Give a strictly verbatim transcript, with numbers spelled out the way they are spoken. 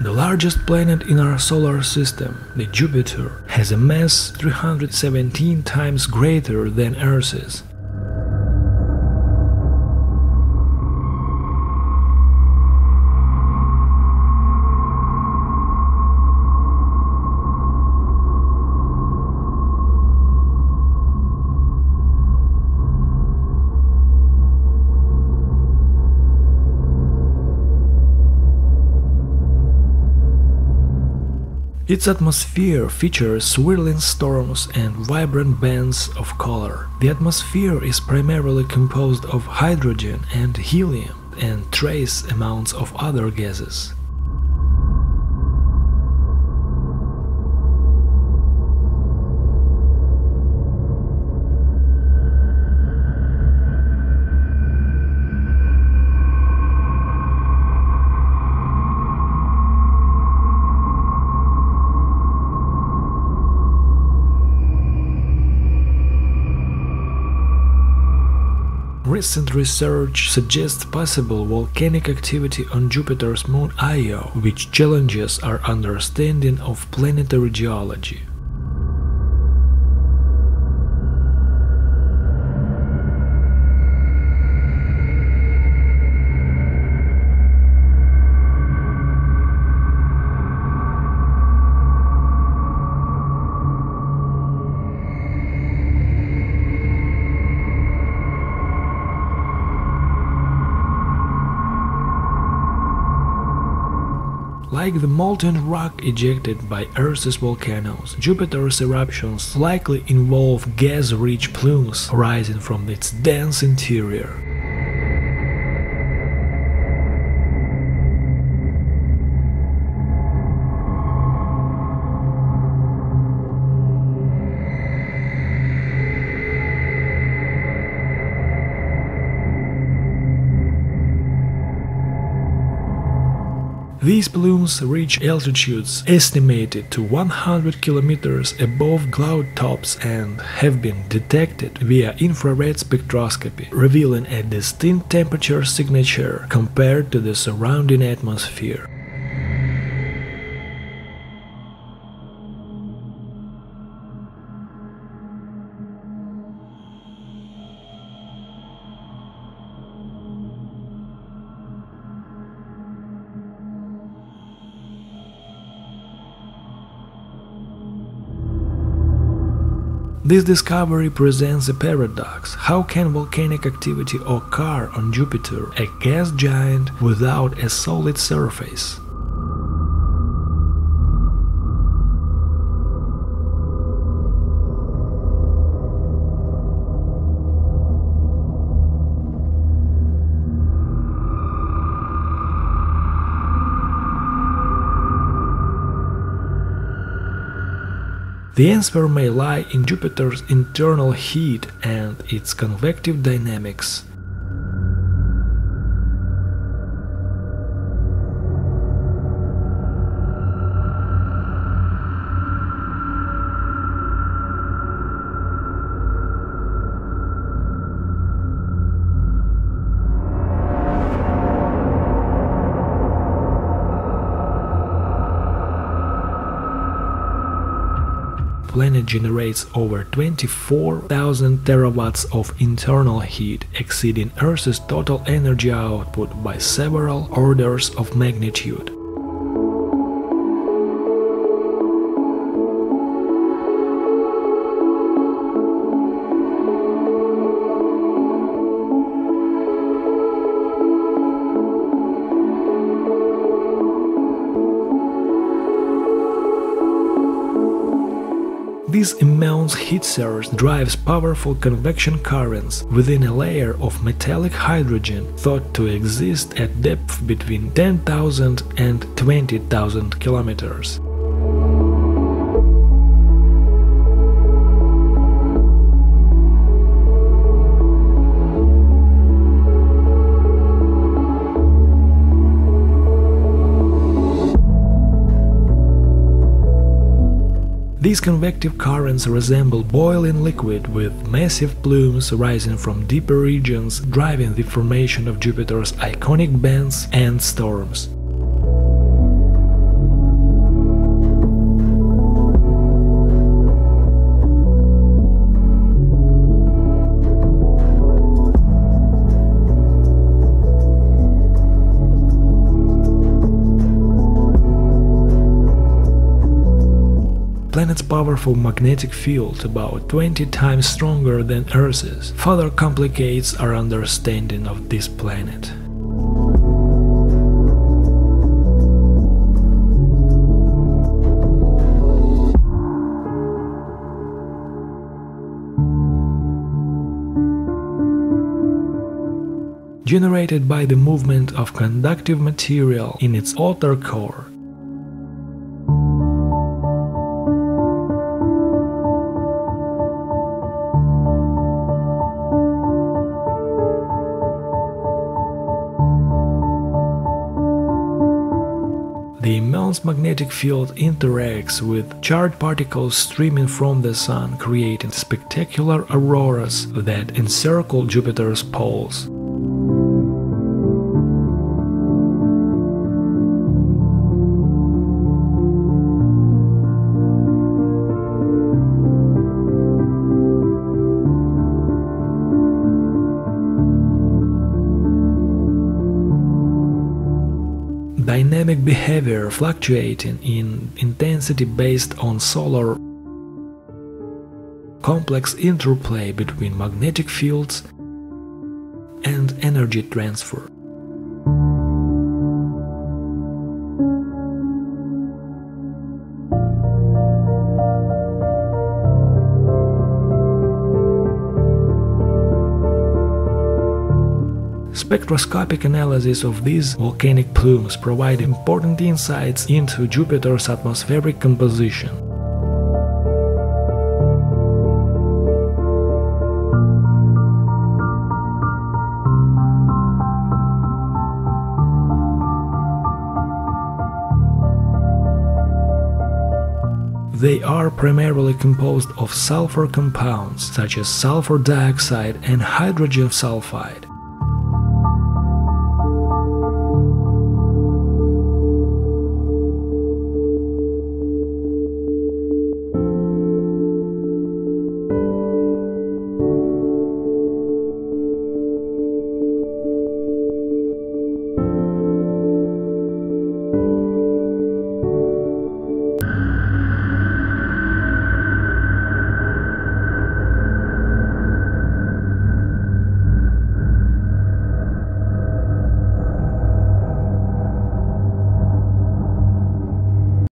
The largest planet in our solar system, the Jupiter, has a mass three hundred seventeen times greater than Earth's. Its atmosphere features swirling storms and vibrant bands of color. The atmosphere is primarily composed of hydrogen and helium, and trace amounts of other gases. Recent research suggests possible volcanic activity on Jupiter's moon Io, which challenges our understanding of planetary geology. Like the molten rock ejected by Earth's volcanoes, Jupiter's eruptions likely involve gas-rich plumes rising from its dense interior. These plumes reach altitudes estimated to one hundred kilometers above cloud tops and have been detected via infrared spectroscopy, revealing a distinct temperature signature compared to the surrounding atmosphere. This discovery presents a paradox. How can volcanic activity occur on Jupiter, a gas giant, without a solid surface? The answer may lie in Jupiter's internal heat and its convective dynamics. The planet generates over twenty-four thousand terawatts of internal heat, exceeding Earth's total energy output by several orders of magnitude. This immense heat surge drives powerful convection currents within a layer of metallic hydrogen thought to exist at depth between ten thousand and twenty thousand kilometers. These convective currents resemble boiling liquid with massive plumes rising from deeper regions, driving the formation of Jupiter's iconic bands and storms. planet's powerful magnetic field, about twenty times stronger than Earth's, further complicates our understanding of this planet. Generated by the movement of conductive material in its outer core. The immense magnetic field interacts with charged particles streaming from the Sun, creating spectacular auroras that encircle Jupiter's poles. Dynamic behavior fluctuating in intensity based on solar, complex interplay between magnetic fields and energy transfer. Spectroscopic analysis of these volcanic plumes provide important insights into Jupiter's atmospheric composition. They are primarily composed of sulfur compounds such as sulfur dioxide and hydrogen sulfide.